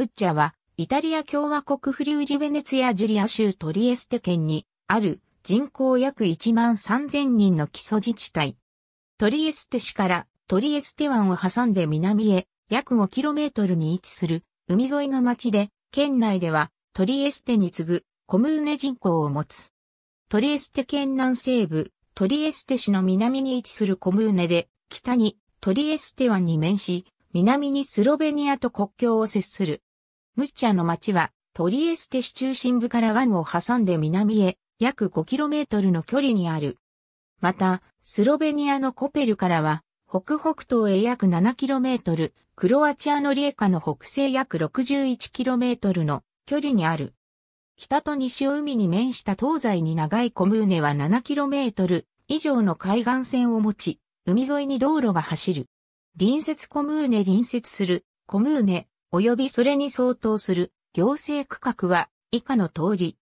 ブッチャは、イタリア共和国フリウリ・ベネツィア・ジュリア州トリエステ県にある人口約1万3000人の基礎自治体。トリエステ市からトリエステ湾を挟んで南へ約 5km に位置する海沿いの町で、県内ではトリエステに次ぐコムーネ人口を持つ。トリエステ県南西部、トリエステ市の南に位置するコムーネで、北にトリエステ湾に面し、南にスロベニアと国境を接する。ブッチャの町はトリエステ市中心部から湾を挟んで南へ約 5km の距離にある。また、スロベニアのコペルからは北北東へ約 7km、クロアチアのリエカの北西約 61km の距離にある。北と西を海に面した東西に長いコムーネは 7km 以上の海岸線を持ち、海沿いに道路が走る。隣接コムーネ隣接するコムーネ、及びそれに相当する行政区画は以下の通り。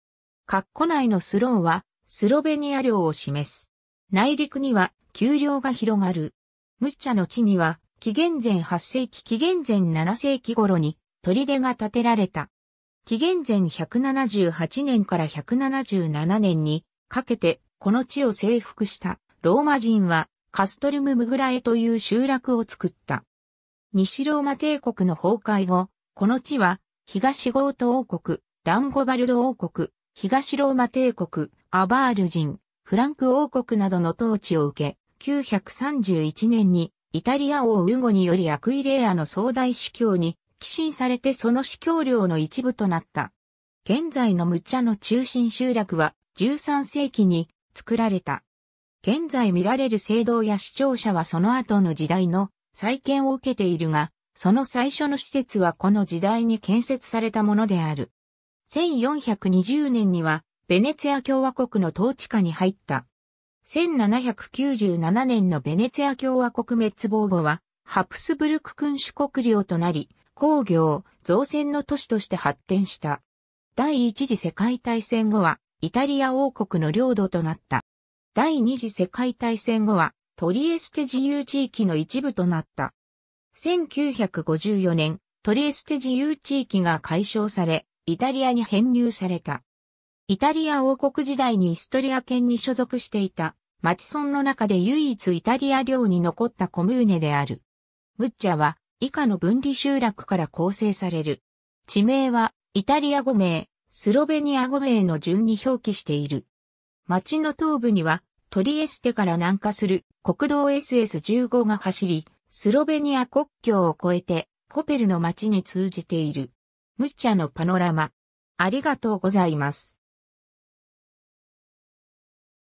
括弧内のスローはスロベニア領を示す。内陸には丘陵が広がる。ブッチャの地には紀元前8世紀紀元前7世紀頃に砦が建てられた。紀元前178年から177年にかけてこの地を征服したローマ人はカストルム・ムグラエという集落を作った。西ローマ帝国の崩壊後、この地は、東ゴート王国、ランゴバルド王国、東ローマ帝国、アバール人、フランク王国などの統治を受け、931年にイタリア王ウゴによりアクイレアの総大司教に寄進されてその司教領の一部となった。現在のブッチャの中心集落は13世紀に作られた。現在見られる聖堂や市庁舎はその後の時代の再建を受けているが、その最初の施設はこの時代に建設されたものである。1420年には、ベネツィア共和国の統治下に入った。1797年のベネツィア共和国滅亡後は、ハプスブルク君主国領となり、工業、造船の都市として発展した。第一次世界大戦後は、イタリア王国の領土となった。第二次世界大戦後は、トリエステ自由地域の一部となった。1954年、トリエステ自由地域が解消され、イタリアに編入された。イタリア王国時代にイストリア県に所属していた、町村の中で唯一イタリア領に残ったコムーネである。ブッチャは、以下の分離集落から構成される。地名は、イタリア語名、スロベニア語名の順に表記している。町の東部には、トリエステから南下する国道 SS15 が走り、スロベニア国境を越えてコペルの町に通じている。ブッチャのパノラマ。ありがとうございます。